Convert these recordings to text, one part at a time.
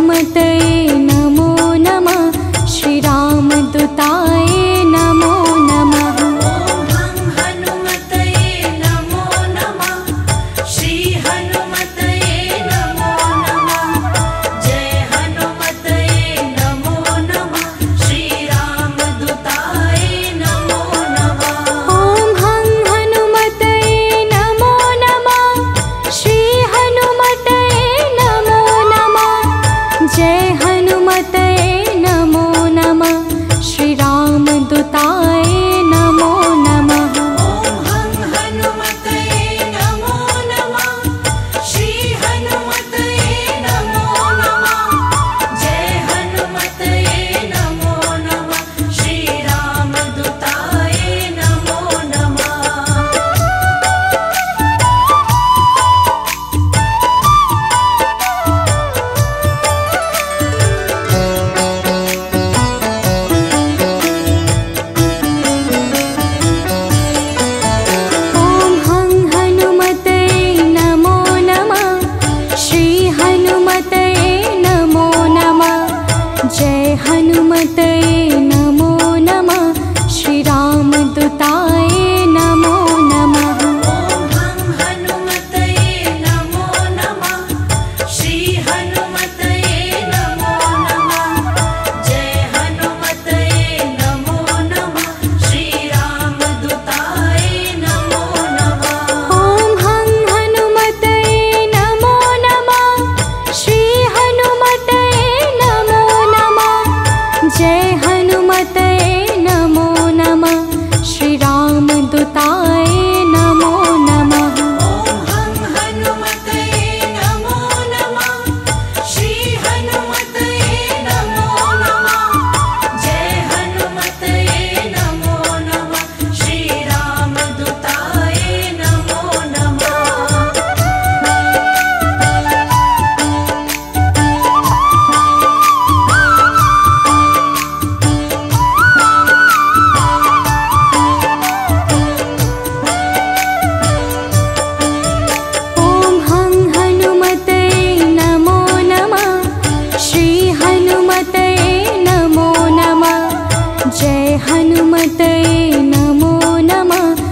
जय हनुमते नमो नमः।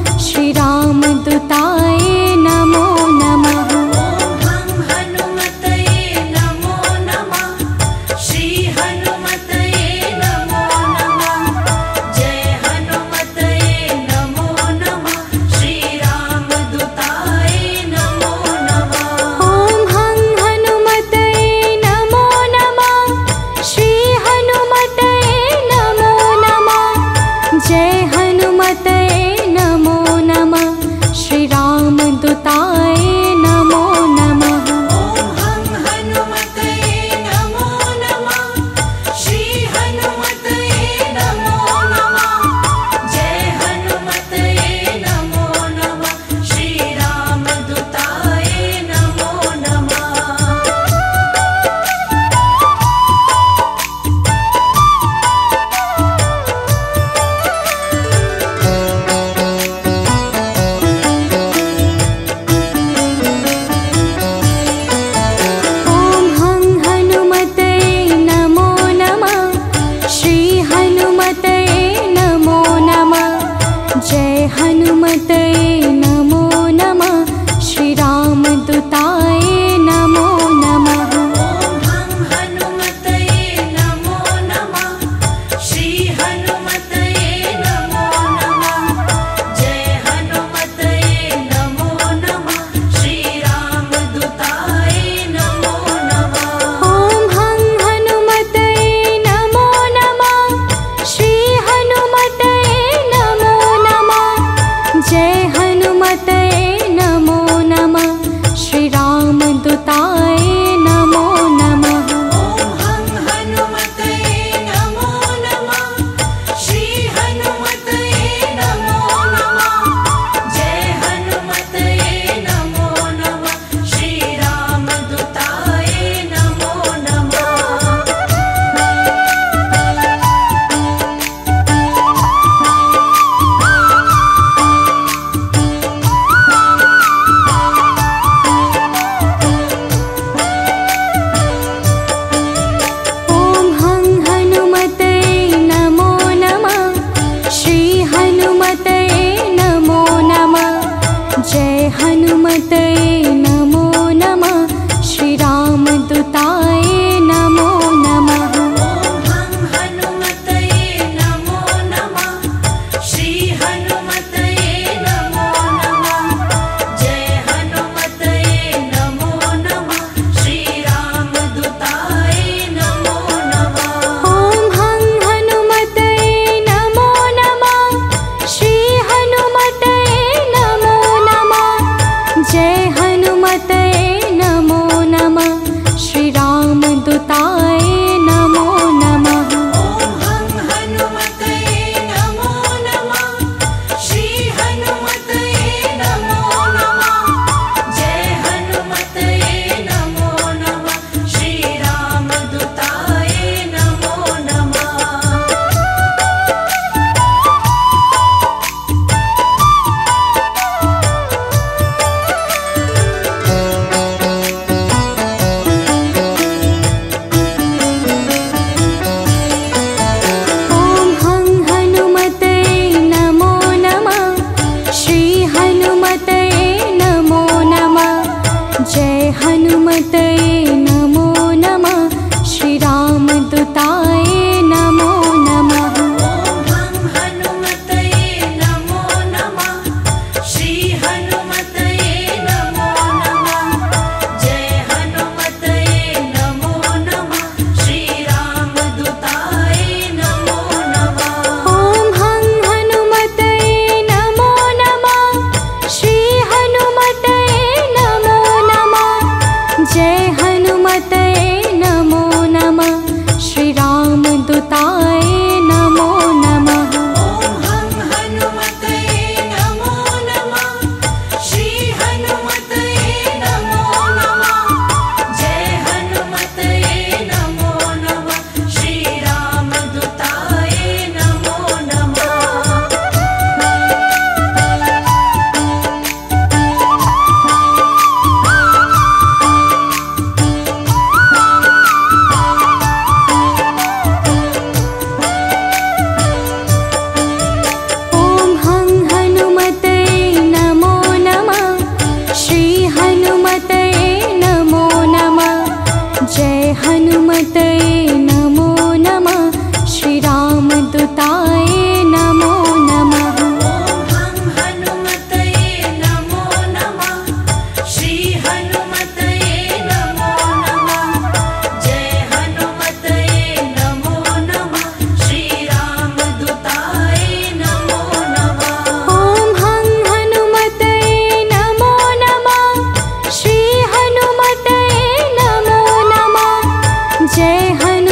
जय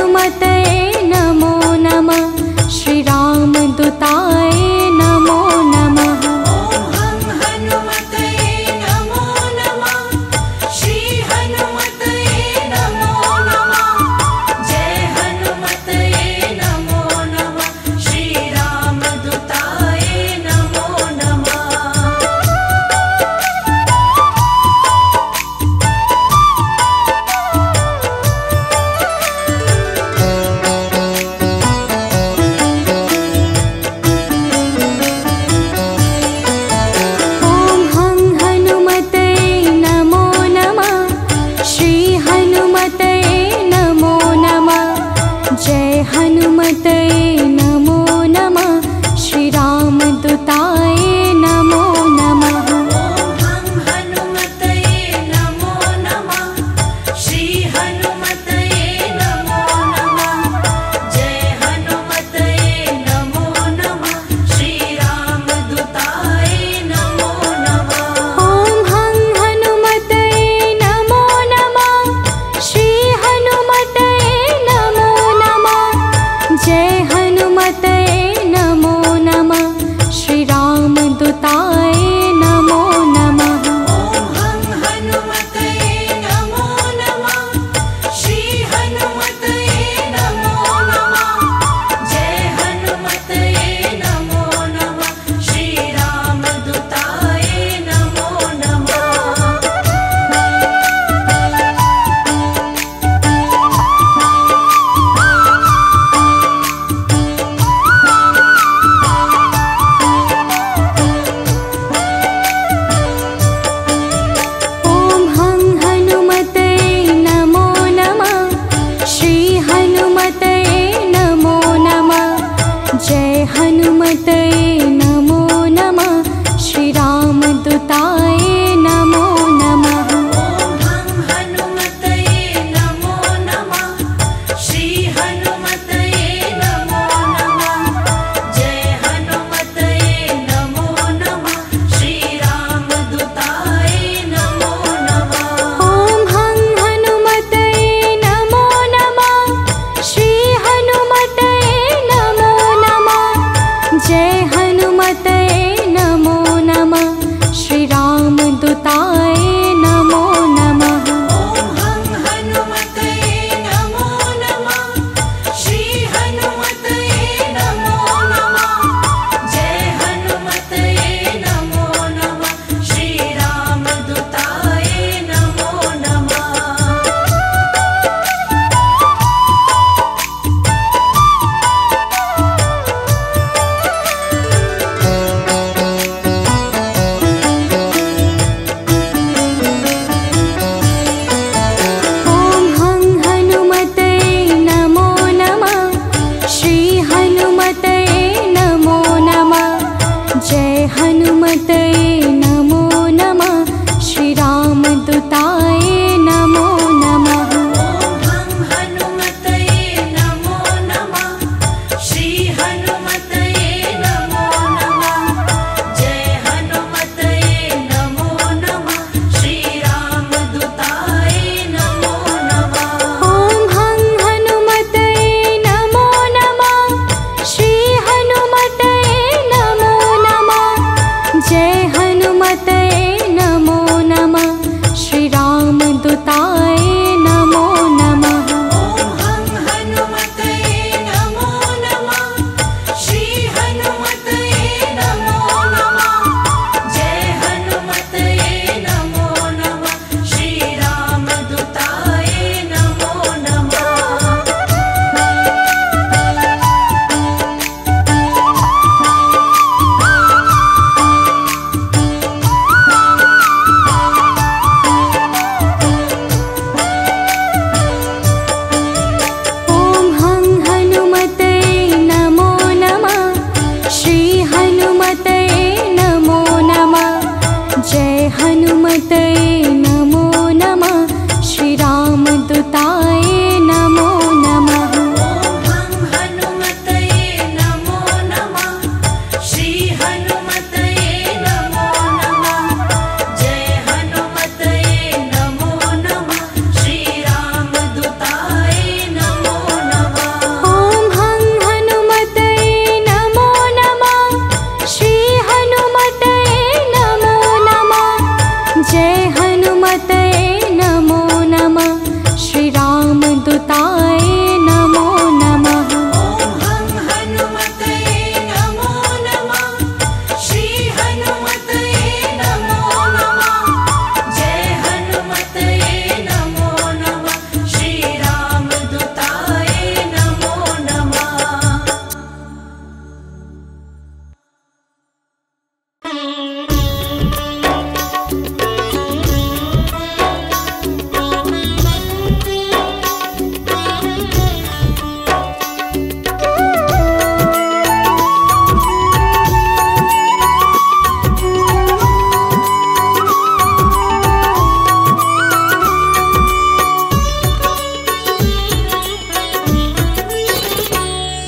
हनुमते नमो नमः।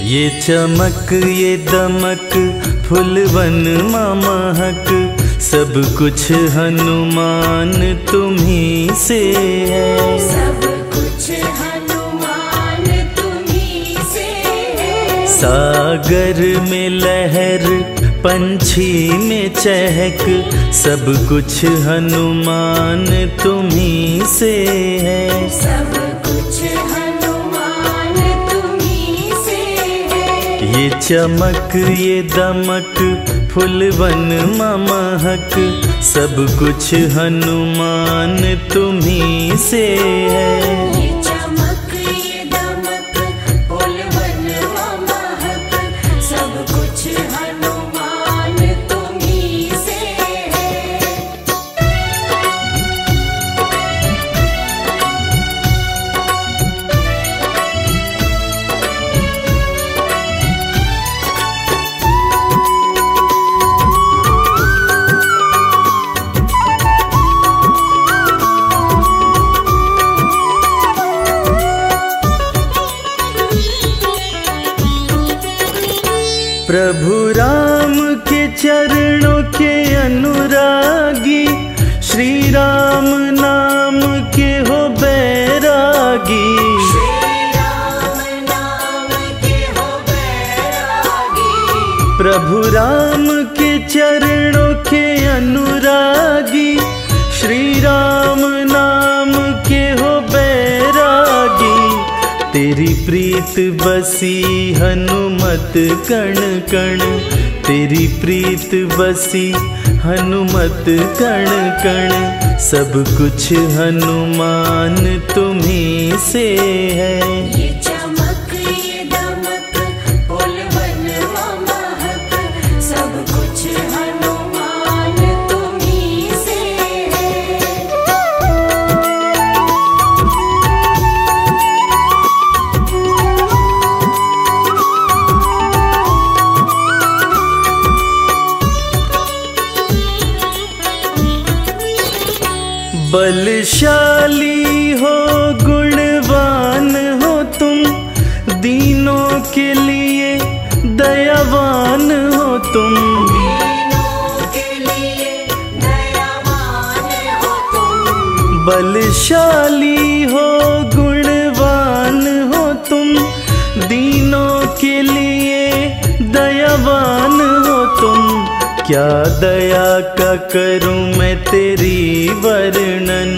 ये चमक ये दमक फुलवन महक, सब कुछ हनुमान तुम्हीं से है, सब कुछ हनुमान तुम्हीं से है। सागर में लहर पंछी में चहक, सब कुछ हनुमान तुम्हीं से है, सब कुछ हनुमान तुम्हीं से है। ये चमक ये दमक फुलवन महक, सब कुछ हनुमान तुम्हीं से है। प्रभु राम के चरणों के अनुरागी, श्री राम नाम के हो बैरागी, श्री राम नाम के हो बैरागी। प्रभु राम के चरणों के अनुरागी, श्री राम नाम के हो बैरागी। तेरी प्रीत बसी हनुमत कण कण, तेरी प्रीत बसी हनुमत कण कण, सब कुछ हनुमान तुम्हीं से है। ये चमक ये दमक फुलवन महक, सब कुछ हनुमान तुम्हीं से है। बलशाली हो गुणवान हो तुम, दीनों के लिए दयावान हो तुम, दीनों के लिए दयावान हो तुम। बलशाली हो गुणवान हो तुम, दीनों के लिए दयावान हो तुम। क्या दया का करूं मैं तेरी वर्णन,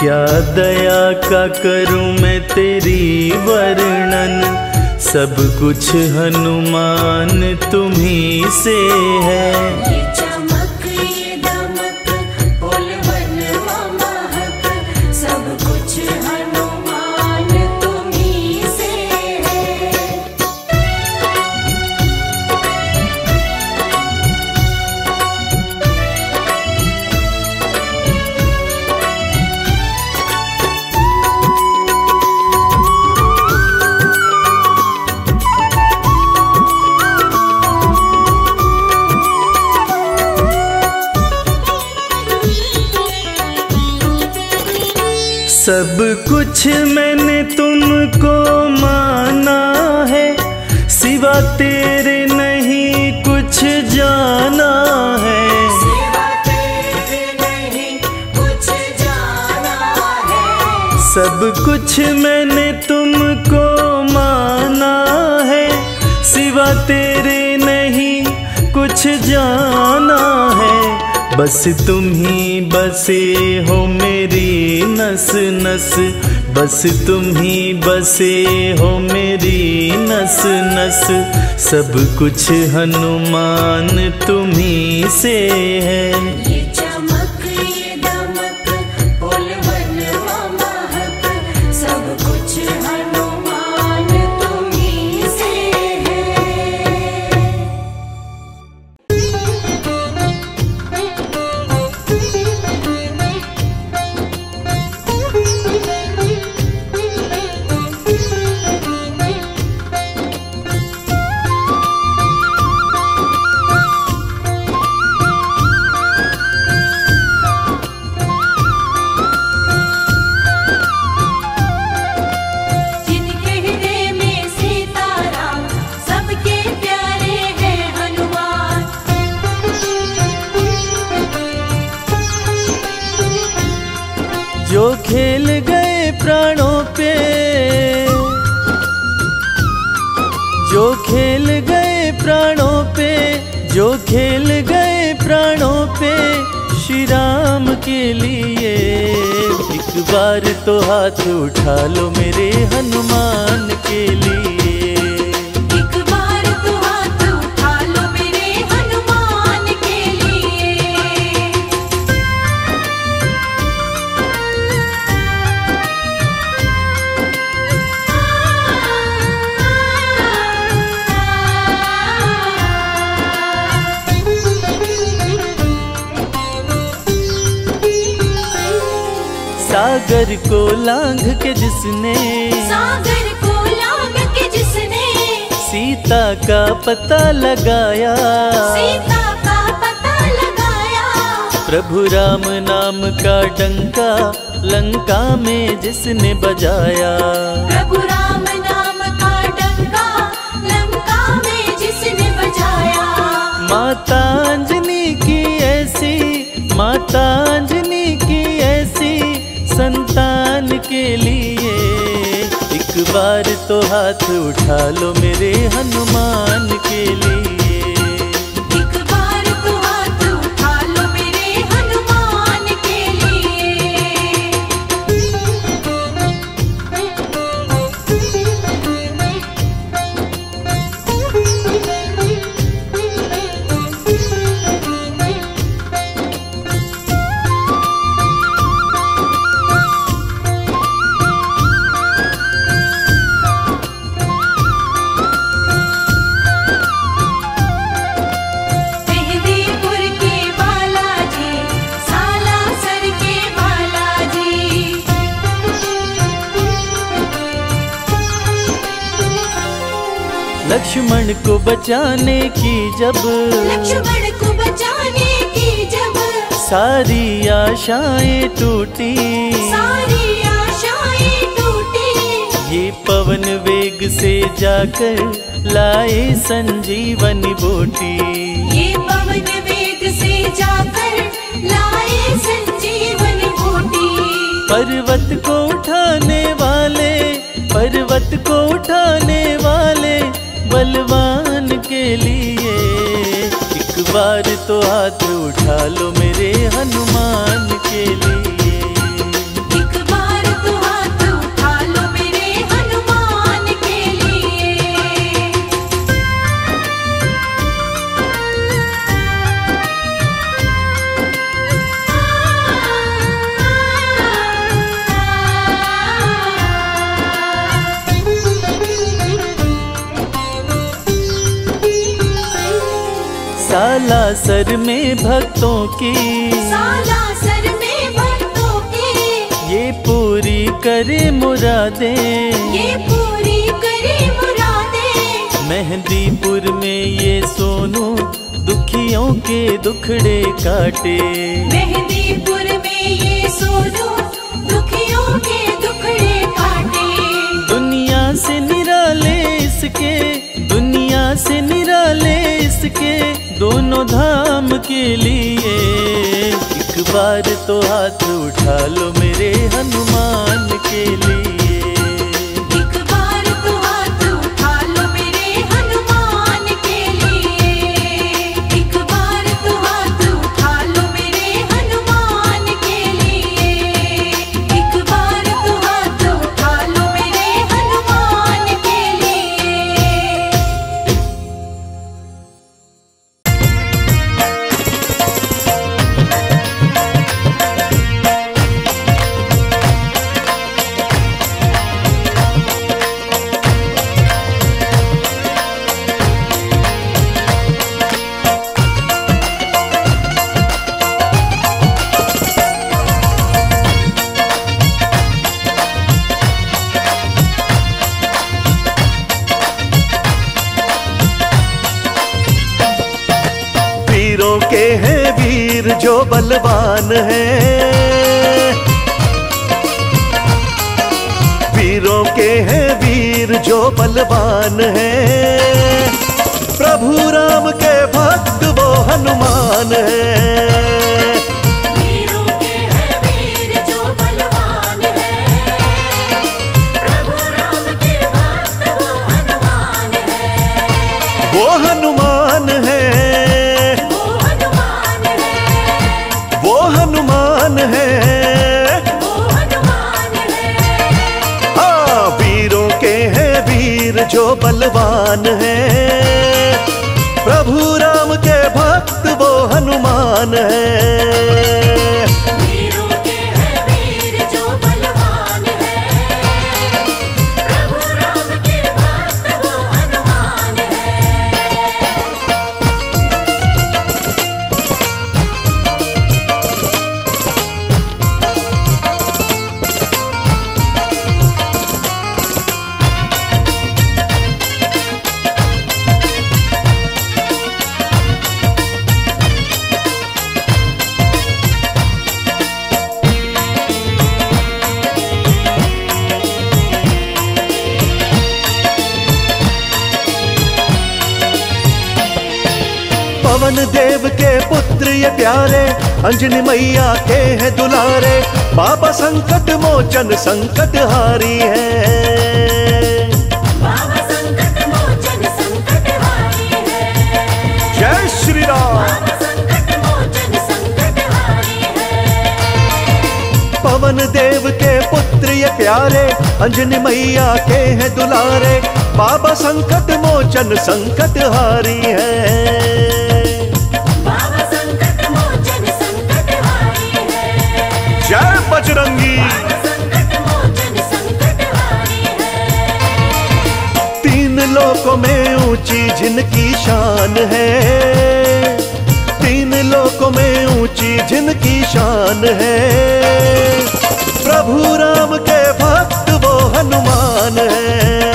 क्या दया का करूं मैं तेरी वर्णन, सब कुछ हनुमान तुम्हीं से है। ये चमक ये दमक फुलवन महक, सब कुछ हनुमान तुम्हीं से है। सब कुछ मैंने तुमको माना है, सिवा तेरे नहीं कुछ जाना है, सिवा तेरे नहीं कुछ जाना है। सब कुछ मैंने तुमको माना है, सिवा तेरे नहीं कुछ जाना है। बस तुम ही बसे हो मेरी नस नस, बस तुम ही बसे हो मेरी नस नस, सब कुछ हनुमान तुम्हीं से है। ये चमक ये दमक फुलवन महक, सब कुछ हनुमान तुम्हीं से है। जो खेल गए प्राणों पे, जो खेल गए प्राणों पे, जो खेल गए प्राणों पे श्री राम के लिए। एक बार तो हाथ उठा लो मेरे हनुमान के लिए। सागर को लांघ के जिसने, सागर को लांघ के जिसने सीता का पता लगाया, सीता का पता लगाया। प्रभु राम नाम का डंका लंका में जिसने बजाया, प्रभु राम नाम का डंका लंका में जिसने बजाया। माता अंजनी की ऐसी, माता अंजनी की ऐसी संतान के लिए। एक बार तो हाथ उठा लो मेरे हनुमान के लिए। लक्ष्मण को बचाने की जब, लक्ष्मण को बचाने की जब सारी आशाएं टूटी, सारी आशाएं टूटी। ये पवन वेग से जाकर लाए संजीवनी बूटी, ये पवन वेग से जाकर लाए संजीवनी बूटी। पर्वत को उठाने वाले, पर्वत को उठाने वाले बलवान के लिए। एक बार तो हाथ उठा लो मेरे हनुमान के लिए। एक बार तो हाथ उठा लो मेरे हनुमान के लिए। सालासर में भक्तों की, सालासर में भक्तों की ये पूरी करे मुरादे, ये पूरी करे मुरादे। मेहंदीपुर में ये सोनू दुखियों के दुखड़े काटे, मेहंदीपुर में ये सोनू दुखियों के दुखड़े काटे। दुनिया से निराले इसके, दुनिया से निराले इसके दोनों धाम के लिए। एक बार तो हाथ उठा लो मेरे हनुमान के लिए। एक बार तो हाथ उठा लो मेरे हनुमान के लिए। एक बार तो हाथ उठा लो मेरे हनुमान के लिए। एक बार तो हाथ उठा लो मेरे हनुमान के लिए। जो बलवान है वीरों के हैं वीर जो बलवान है। प्रभु राम के भक्त वो हनुमान है, वीरों के हैं वीर जो बलवान वो हनुमान है, वो हनुमान है, वो हनुमान है, वो हनुमान है। हाँ, वीरों के हैं वीर जो बलवान है, प्रभु राम के भक्त वो हनुमान है। देव के पुत्र ये प्यारे, अंजनी मैया के हैं दुलारे, बाबा संकट मोचन संकट हारी है, बाबा संकट मोचन संकट हारी है। जय श्री राम। बाबा संकट मोचन संकट हारी है। पवन देव के पुत्र ये प्यारे, अंजनी मैया के हैं दुलारे, बाबा संकट मोचन संकट हारी है। जय बजरंगी। तीन लोकों में ऊंची जिनकी शान है, तीन लोकों में ऊंची जिनकी शान है, प्रभु राम के भक्त वो हनुमान है।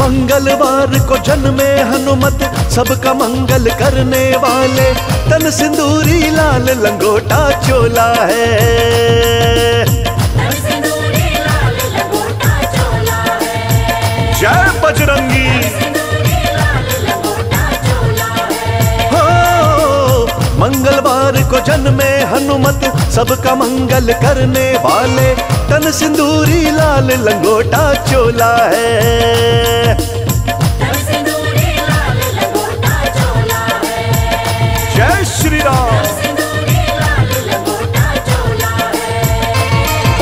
मंगलवार को जन्मे हनुमत, सबका मंगल करने वाले, तन सिंदूरी लाल लंगोटा चोला है, तन सिंदूरी लाल लंगोटा चोला है। जय बजरंगी। हो मंगलवार को जन्मे हनुमत, सबका मंगल करने वाले, तन सिंदूरी लाल लंगोटा चोला है। जय श्री राम।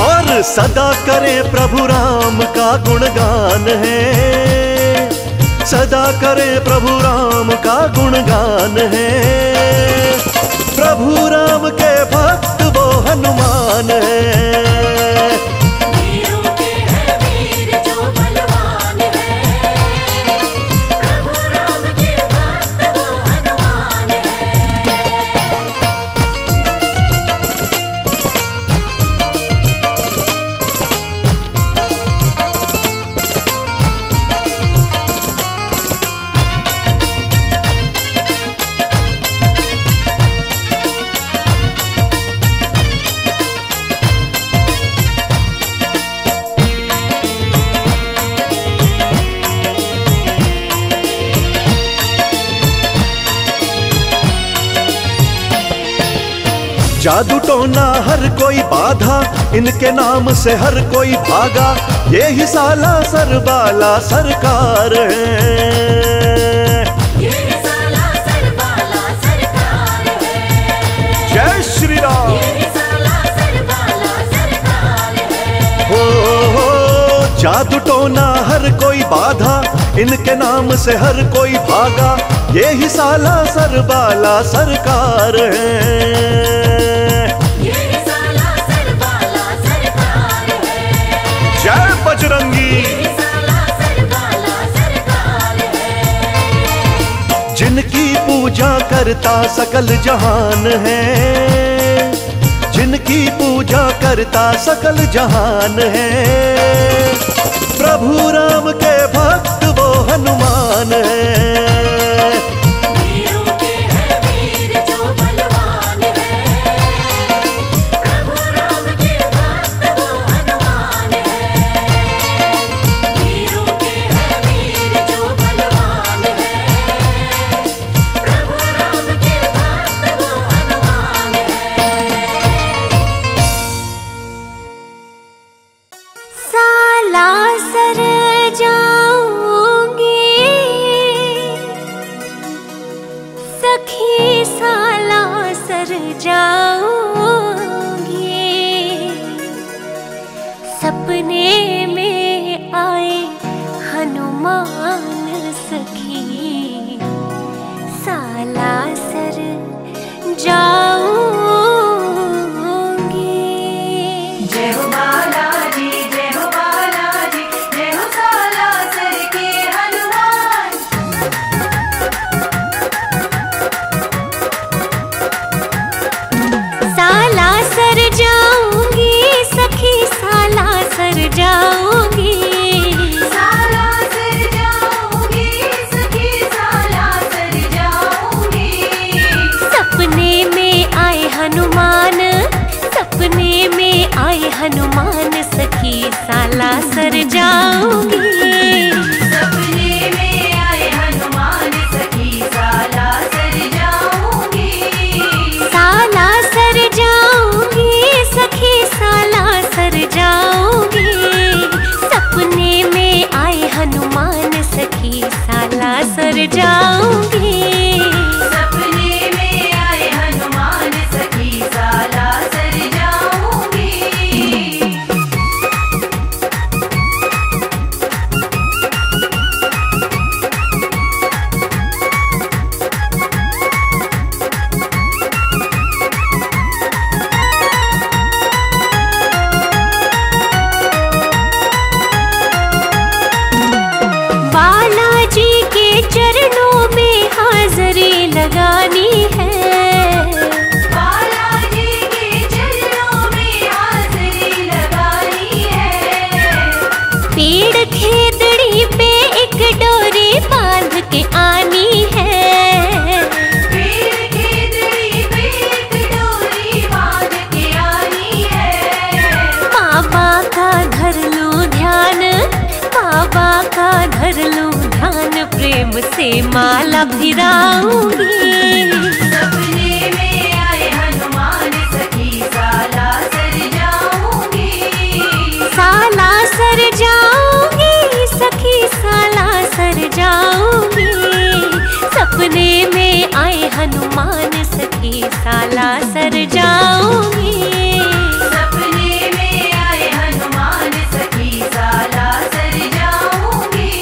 और सदा करे प्रभु राम का गुणगान है, सदा करे प्रभु राम का गुणगान है, प्रभु राम के भक्त वो हनुमान है। जादू टोना हर कोई बाधा, इनके नाम से हर कोई भागा, ये ही साला सरबाला सरकार है, ये ही साला सरबाला सरकार है। जय श्री राम। ये ही साला सरबाला सरकार है। हो जादू टोना हर कोई बाधा, इनके नाम से हर कोई भागा, ये ही साला सरबाला सरकार है। जय बजरंगी। जिनकी पूजा करता सकल जहान है, जिनकी पूजा करता सकल जहान है, प्रभु राम के भक्त वो हनुमान है। वीरों के हैं वीर जो बलवान है, दुखी साला सर जाओगे, सपने में आए हनुमान सखी साला सर जाओगे। जय हो बालाजी, जय हो बालाजी, जय हो साला सर के हनुमान। साला सर जाओगी सखी, साला सर जाओगी, साला सर जाओगी सखी, साला सर जाओगी। सपने में आए हनुमान, सपने में आए हनुमान सखी साला सर जाओगी। सपने में आए हनुमान सखी साला सर जाओगी, साला सर जाओगी सखी, साला सर जाओगी। सपने में आए हनुमान सखी साला सर जाओगी। सपने में आए हनुमान सखी साला सर जाओगी। बालाजी के चरणों में हाजरी लगानी है, बालाजी के चरणों में हाजरी लगानी है। पेड़ खेतड़ी पे एक डोरी बांध के आनी है, पेड़ खेतड़ी पे एक डोरी बांध के आनी है। बाबा का धर लूं ध्यान, बाबा का धर लूं ध्यान, प्रेम से माला फिराऊंगी। सपने में आए हनुमान सखी साला सर जाओगी, साला सर जाओगी सखी, साला सर जाओगी। सपने में आए हनुमान सखी साला सर जाओगी। सपने में आए हनुमान सखी साला सर जाओगी।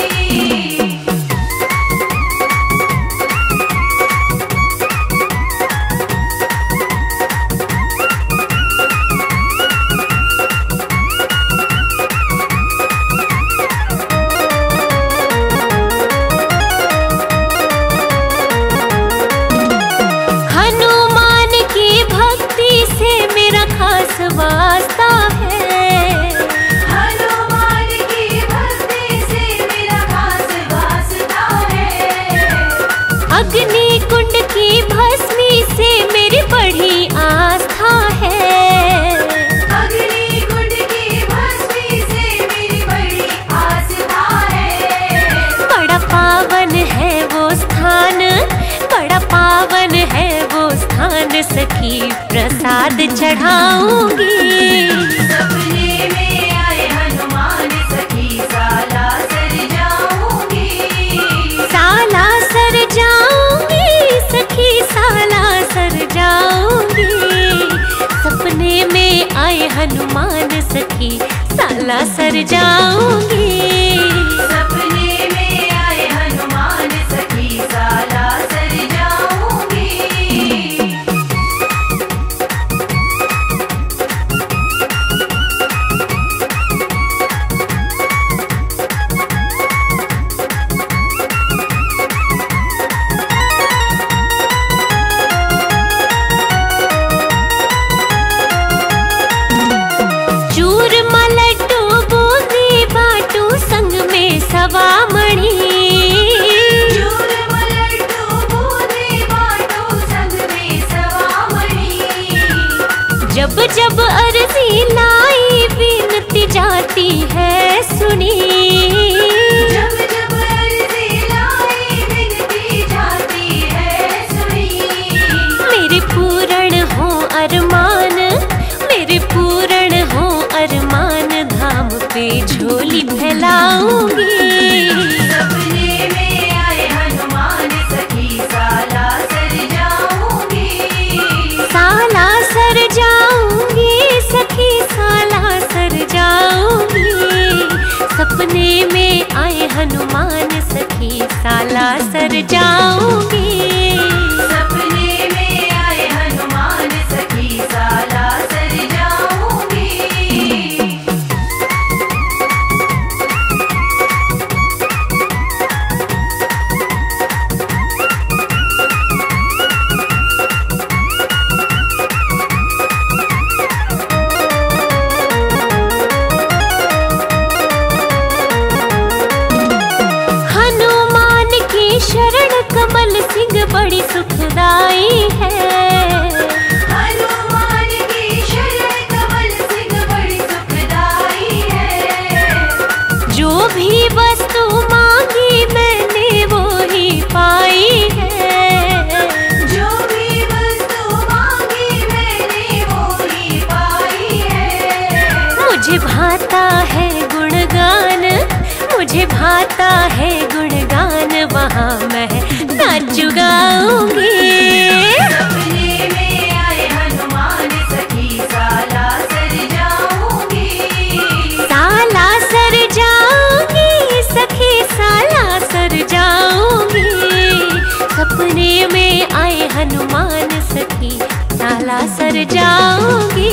हनुमान की भक्ति से मेरा खास वास्ता है, हनुमान की भक्ति से मेरा खास वास्ता है। अग्नि कुंड की भस्मी से मेरी बड़ी आस्था है, अग्नि कुंड की भस्मी से मेरी बड़ी आस्था है। बड़ा पावन है वो स्थान, बड़ा पावन है वो स्थान सखी प्रसाद चढ़ाऊंगी। सपने में आए हनुमान सखी साला सर जाओगी, साला सर जाओगी सखी, साला सर जाओगी। सपने में आए हनुमान सखी साला सर जाओगी। सपने में आए हनुमान सखी साला सर जाओगी। चूरमा लड्डू बूंदी बाटू संग में सवा मणि, चूरमा लड्डू बूंदी बाटू संग में सवा मणि। जब जब अर्जी लाई बिनती जाती है सुनी, जब जब अर्जी लाई बिनती जाती है सुनी। मेरे पूरण हो अरमान, मेरे पूरण हो अरमान, धाम पे झोली फैलाऊंगी। सपने में आए हनुमान सखी साला सर जाओगी। में आए हनुमान सखी, नाला सर जाओगे।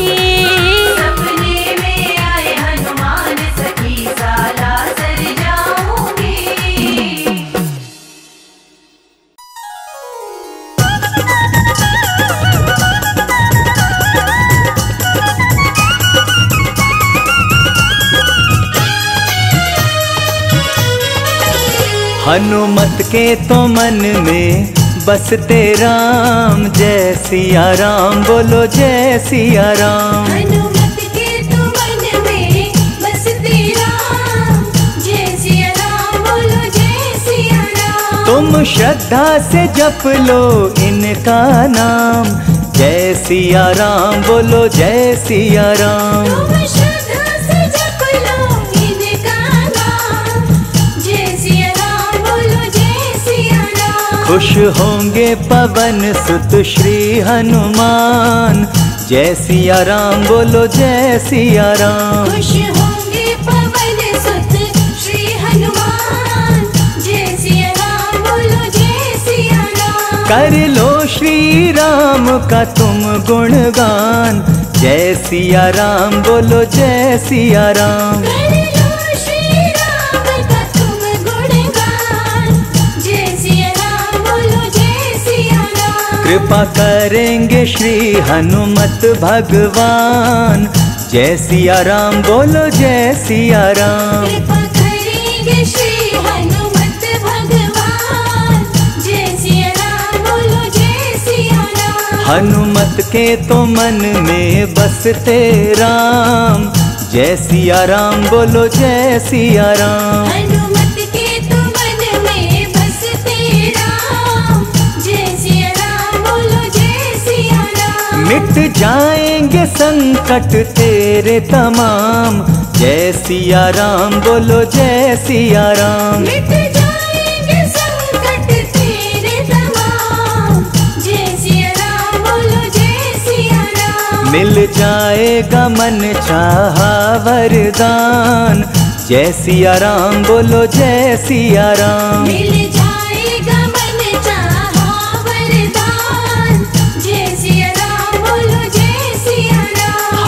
हनुमत के तो मन में बसते राम, जय सिया राम, बोलो जय सिया राम। हनुमत के तो मन में बसते राम, जय सिया राम, बोलो जय सिया राम। तुम श्रद्धा से जप लो इनका नाम, जय सिया राम, बोलो जय सिया राम। खुश होंगे पवन सुत श्री हनुमान, जय सिया राम, बोलो जय सिया राम। खुश होंगे पवन सुत श्री हनुमान, जय सिया राम, बोलो जय सिया राम। कर लो श्री राम का तुम गुणगान, जय सिया राम, बोलो जय सिया राम। कृपा करेंगे श्री हनुमत भगवान, जय सिया राम, बोलो जय सिया राम। कृपा करेंगे श्री हनुमत भगवान, जय सिया राम, बोलो जय सिया राम। हनुमत के तो मन में बसते राम, जय सिया राम, बोलो जय सिया राम। मिट जाएंगे संकट तेरे तमाम, जय सिया राम, बोलो जय सिया राम। मिट जाएंगे संकट तेरे तमाम, जय सिया राम, बोलो जय सिया राम। मिल जाएगा मन चाहा वरदान, जय सिया राम, बोलो जय सिया राम।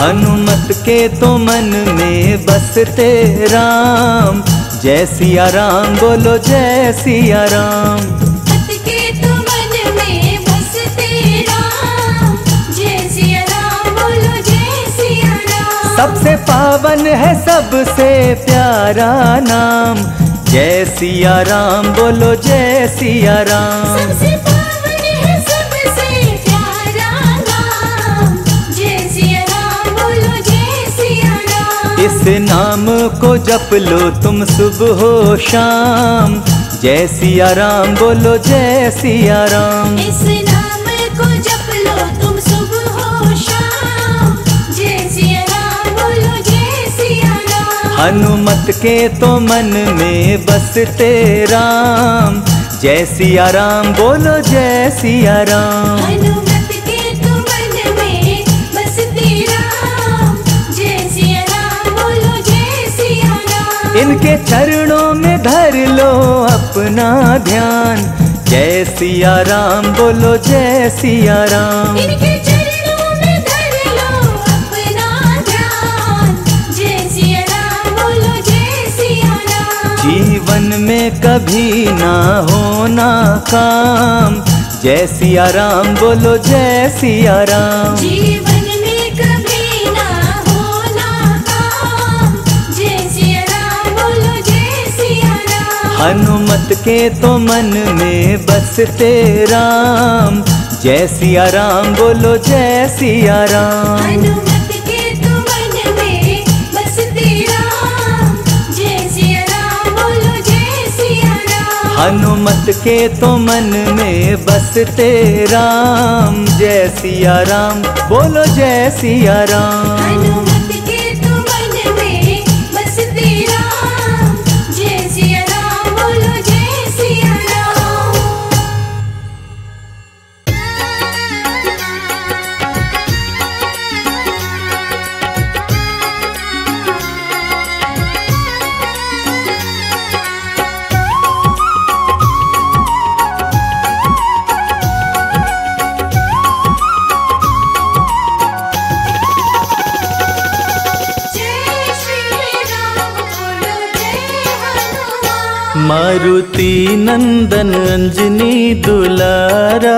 हनुमत के तो मन में बसते राम, जय सिया राम, बोलो जय सिया राम। हनुमत के तो मन में बसते राम, जय सिया राम, बोलो जय सिया राम। सबसे पावन है सबसे प्यारा नाम, जय सिया राम, बोलो जय सिया राम। इस नाम को जप लो तुम सुबह हो शाम, जय सिया राम, बोलो जय सिया राम। इस नाम को जप लो तुम सुबह हो शाम, जय सिया राम, बोलो जय सिया राम। हनुमत के तो मन में बसते राम, जय सिया राम, बोलो जय सिया राम। इनके चरणों में धर लो अपना ध्यान, जय सिया राम, बोलो जय सिया राम। इनके चरणों में धर लो अपना ध्यान, जय सिया राम, बोलो जय सिया राम। जीवन में कभी ना हो नाकाम, जय सिया राम, बोलो जय सिया राम। हनुमत के तो मन में बसते राम, जय सिया राम, बोलो जय सिया राम। हनुमत के तो मन में बसते राम, जय सिया राम, बोलो जय सिया राम। हनुमत के तो मन में बसते राम, जय सिया राम, बोलो जय सिया राम। मारुति नंदन अंजनी दुलारा,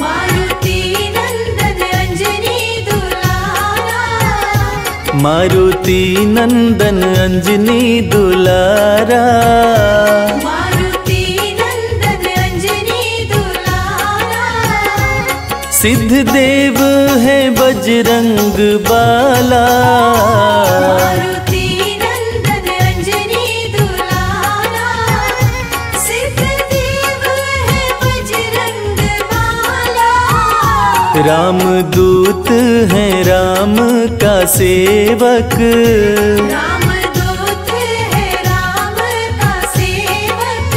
मारुति नंदन अंजनी दुलारा, मारुति नंदन अंजनी दुलारा, मारुति नंदन अंजनी दुलारा। सिद्ध देव है बजरंग बाला, राम दूत है राम का सेवक, राम दूत है राम का सेवक,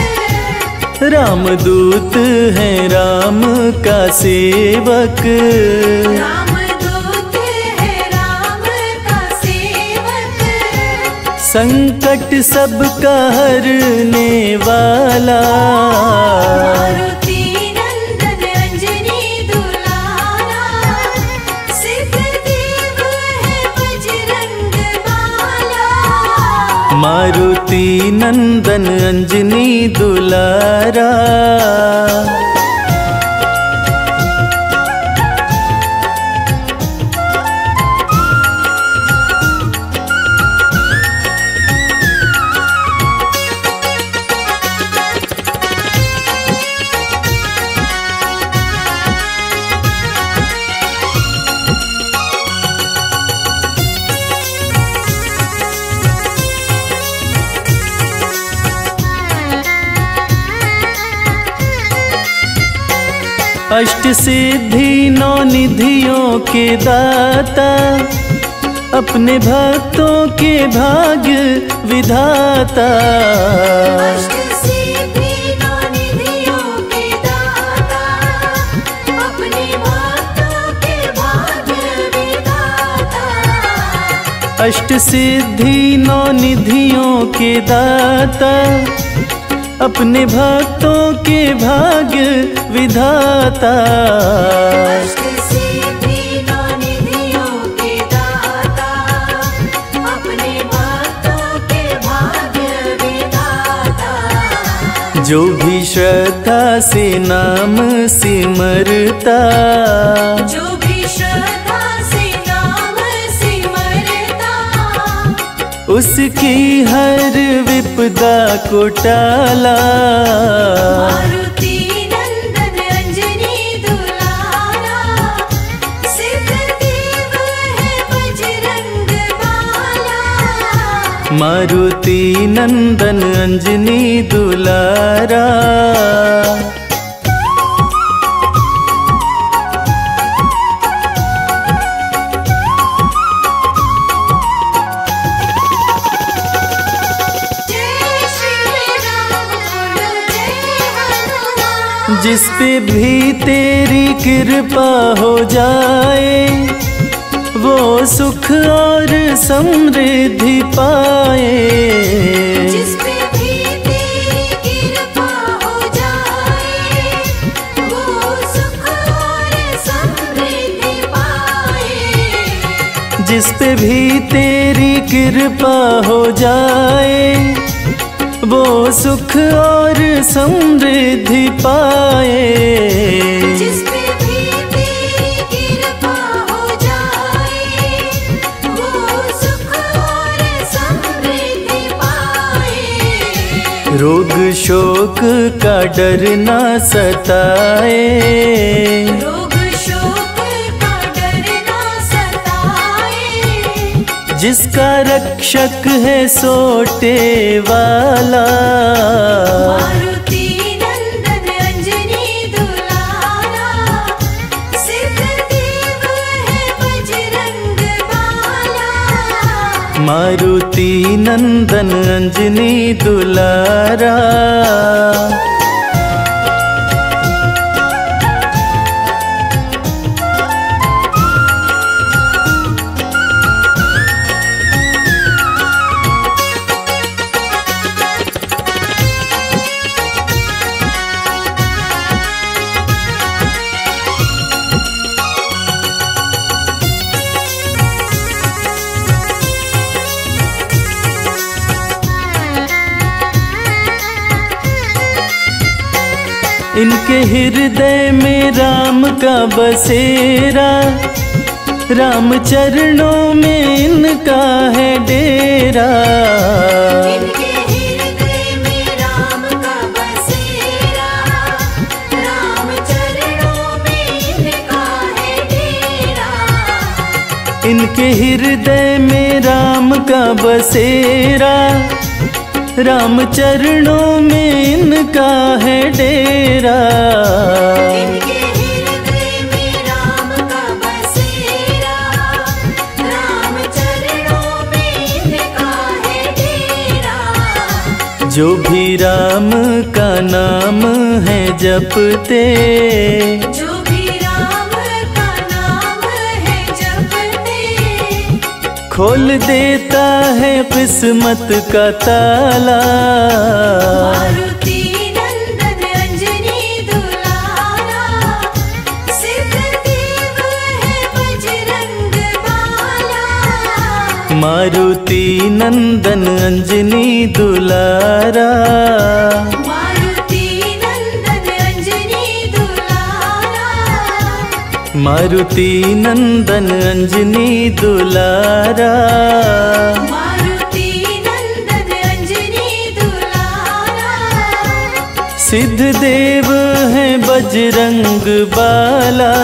राम दूत है राम का सेवक, राम दूत है राम का सेवक। संकट सबका हरने वाला, मारुति नंदन अंजनी दुलारा। अष्ट सिद्धि नौ निधियों के दाता, अपने भक्तों के भाग्य विधाता, अष्ट सिद्धि नौ निधियों के दाता, अपने भक्तों के भाग्य विधाता, अष्ट सिद्धि नौ निधियों के दाता, अपने भक्तों के भाग्य विधाता, अष्ट सिद्धि नौ निधियों के दाता, अपने भक्तों के भाग्य विधाता। जो भी श्रद्धा से नाम सिमरता, जो भी श्रद्धा से नाम सिमरता, उसकी हर विपदा को टाला, मारुति नंदन अंजनी दुलारा, सिद्ध देव है बजरंग बाला, मारुति नंदन अंजनी दुलारा। जिस पे भी तेरी कृपा हो जाए, वो सुख और समृद्धि पाए, जिस पे भी तेरी कृपा हो जाए, वो सुख और समृद्धि पाए, जिस पे भी तेरी कृपा हो जाए, वो सुख और समृद्धि पाए, जिस पे भी तेरी कृपा हो जाए, वो सुख और समृद्धि पाए। रोग शोक का डर ना सताए, रोग शोक का डर ना सताए, जिसका रक्षक है सोटे वाला, मारुति नंदन अंजनी दुलारा, सिद्ध देव है बजरंग बाला, मारुति नंदन अंजनी दुलारा। इनके हृदय में राम का बसेरा, राम चरणों में इनका है डेरा। इनके हृदय में राम का बसेरा, राम चरणों में इनका है डेरा। जो भी राम का नाम है जपते, खोल देता है किस्मत का ताला। मारुति नंदन अंजनी दुलारा, सिद्ध देव है बजरंग बाला। मारुति नंदन अंजनी दुलारा, मारुति नंदन अंजनी दुलारा। मारुति नंदन अंजनी दुलारा, सिद्ध देव है बजरंग बाला।